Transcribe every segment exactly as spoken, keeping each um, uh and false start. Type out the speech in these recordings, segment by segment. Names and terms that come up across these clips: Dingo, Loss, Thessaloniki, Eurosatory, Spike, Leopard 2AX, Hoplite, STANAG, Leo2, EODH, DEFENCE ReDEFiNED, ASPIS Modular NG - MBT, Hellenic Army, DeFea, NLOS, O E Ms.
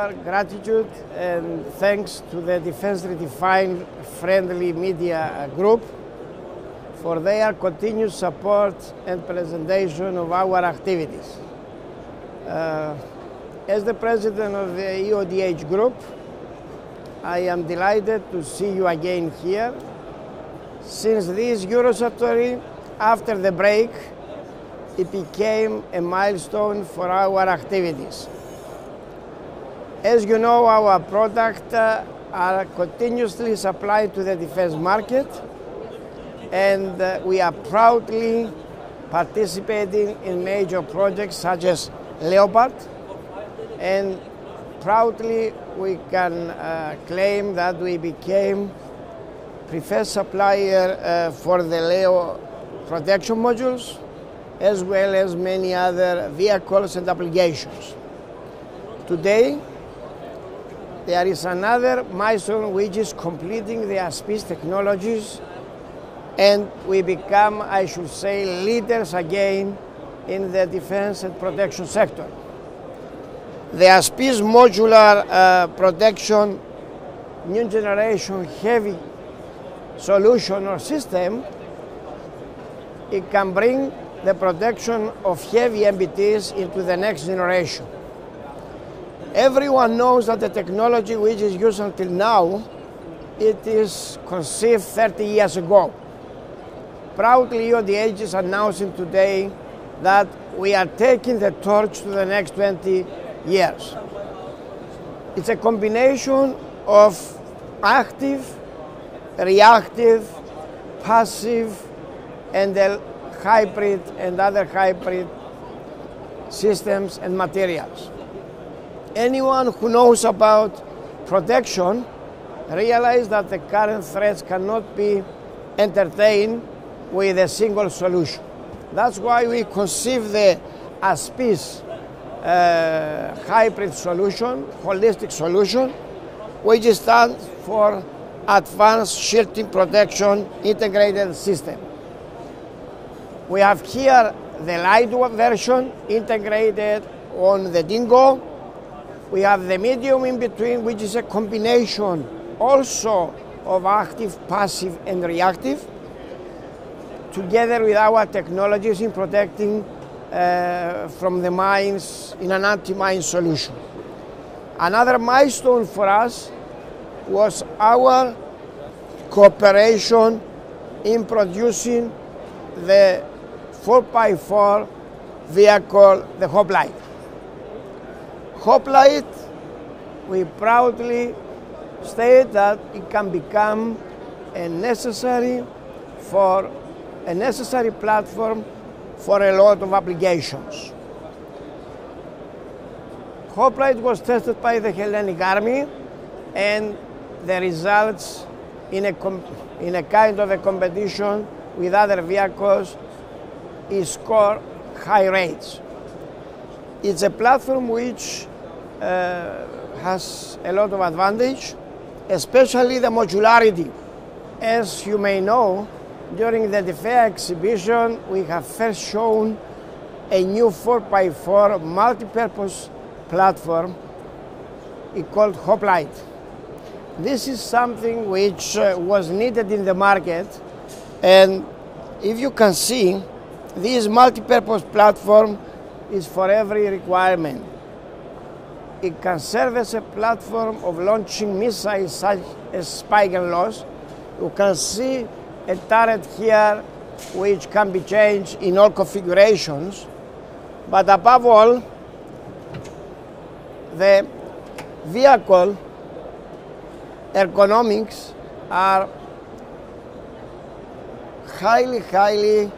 our gratitude and thanks to the Defense Redefined Friendly Media Group for their continued support and presentation of our activities. Uh, as the President of the E O D H Group, I am delighted to see you again here. Since this Eurosatory, after the break, it became a milestone for our activities. As you know, our products uh, are continuously supplied to the defense market, and uh, we are proudly participating in major projects such as Leopard, and proudly we can uh, claim that we became preferred supplier uh, for the Leo protection modules, as well as many other vehicles and applications. Today, there is another milestone, which is completing the ASPIS technologies, and we become, I should say, leaders again in the defense and protection sector. The ASPIS Modular uh, Protection New Generation Heavy Solution or System, it can bring the protection of heavy M B Ts into the next generation. Everyone knows that the technology which is used until now, it is conceived thirty years ago. Proudly, E O D H is announcing today that we are taking the torch to the next twenty years. It's a combination of active, reactive, passive, and the hybrid and other hybrid systems and materials. Anyone who knows about protection realizes that the current threats cannot be entertained with a single solution. That's why we conceive the ASPIS uh, hybrid solution, holistic solution, which stands for Advanced Shielding Protection Integrated System. We have here the lightweight version integrated on the Dingo. We have the medium in between, which is a combination also of active, passive, and reactive, together with our technologies in protecting uh, from the mines in an anti-mine solution. Another milestone for us was our cooperation in producing the four by four vehicle, the Hoplite. Hoplite, we proudly state that it can become a necessary for a necessary platform for a lot of applications. Hoplite was tested by the Hellenic Army, and the results in a in a kind of a competition with other vehicles is score high rates. It's a platform which uh, has a lot of advantage, especially the modularity. As you may know, during the DeFea exhibition, we have first shown a new four by four multi-purpose platform. It's called Hoplite. This is something which uh, was needed in the market, and if you can see, this multi-purpose platform is for every requirement. It can serve as a platform of launching missiles such as Spike and Loss. You can see a turret here which can be changed in all configurations. But above all, the vehicle ergonomics are highly, highly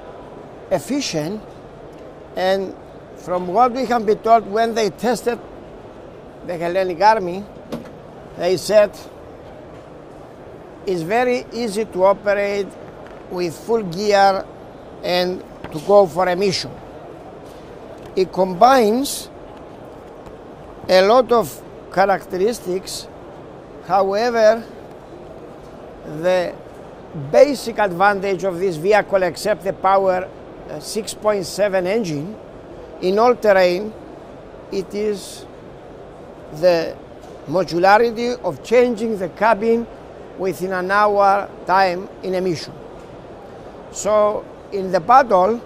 efficient, and from what we can be told, when they tested the Hellenic Army, they said it's very easy to operate with full gear and to go for a mission. It combines a lot of characteristics. However, the basic advantage of this vehicle, except the power six point seven engine, in all terrain, it is the modularity of changing the cabin within an hour time in a mission. So in the battle,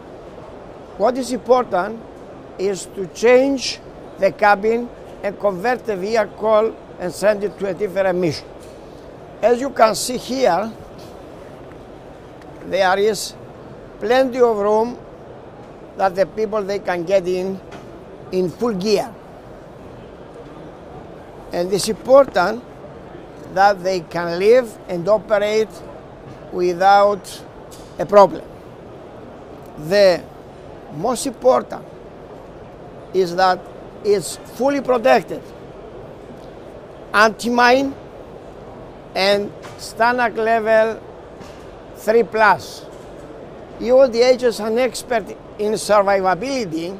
what is important is to change the cabin and convert the vehicle and send it to a different mission. As you can see here, there is plenty of room that the people they can get in in full gear. And it's important that they can live and operate without a problem. The most important is that it's fully protected, anti-mine and STANAG level three plus. E O D H is an expert in survivability,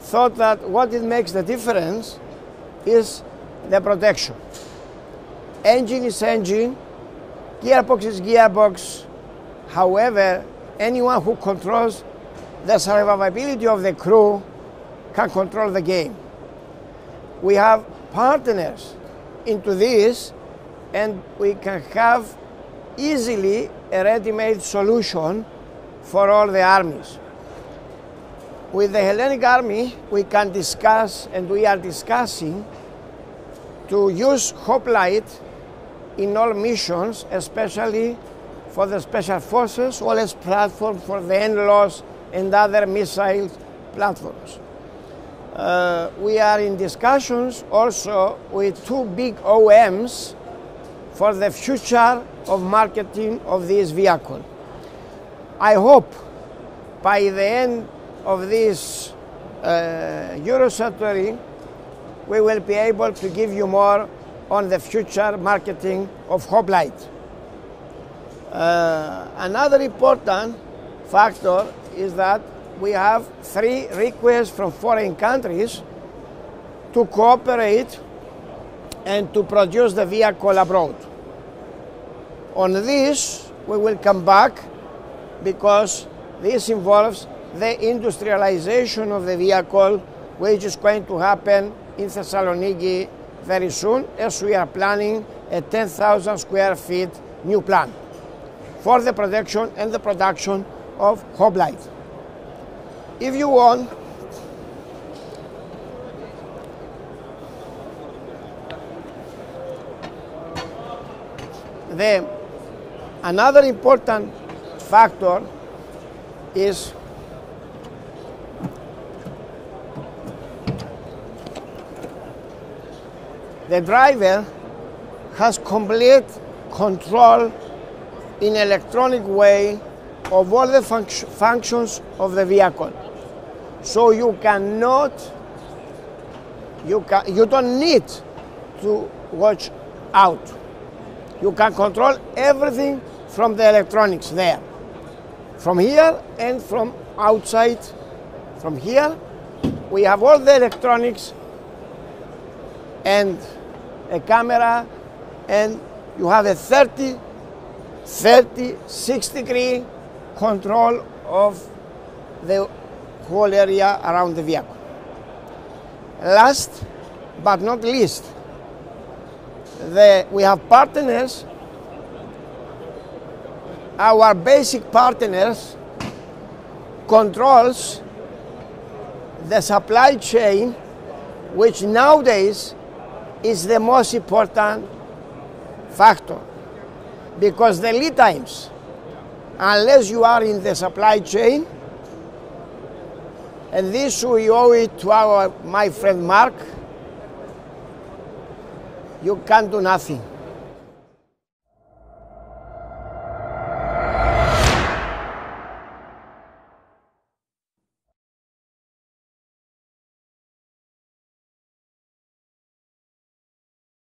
thought that what it makes the difference is the protection. Engine is engine, gearbox is gearbox. However, anyone who controls the survivability of the crew can control the game. We have partners into this, and we can have easily a ready-made solution for all the armies. With the Hellenic Army, we can discuss, and we are discussing, to use Hoplite in all missions, especially for the Special Forces, or as platform for the N L O S and other missile platforms. Uh, we are in discussions also with two big O E Ms for the future of marketing of this vehicle. I hope by the end of this uh, Eurosatory, we will be able to give you more on the future marketing of Hoplite. Uh, another important factor is that we have three requests from foreign countries to cooperate and to produce the vehicle abroad. On this, we will come back, because this involves the industrialization of the vehicle, which is going to happen in Thessaloniki very soon, as we are planning a ten thousand square feet new plant for the production and the production of Hoplite. If you want, the another important factor is the driver has complete control in electronic way of all the func functions of the vehicle. So you cannot, you, can, you don't need to watch out. You can control everything from the electronics there, from here and from outside. From here, we have all the electronics and a camera, and you have a thirty, thirty-six degree control of the whole area around the vehicle. Last but not least, the, we have partners. Our basic partners controls the supply chain, which nowadays is the most important factor, because the lead times, unless you are in the supply chain, and this we owe it to our, my friend Mark, you can't do nothing.